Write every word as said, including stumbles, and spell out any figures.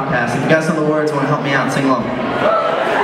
Podcast. If you guys know the words, want to help me out, sing along.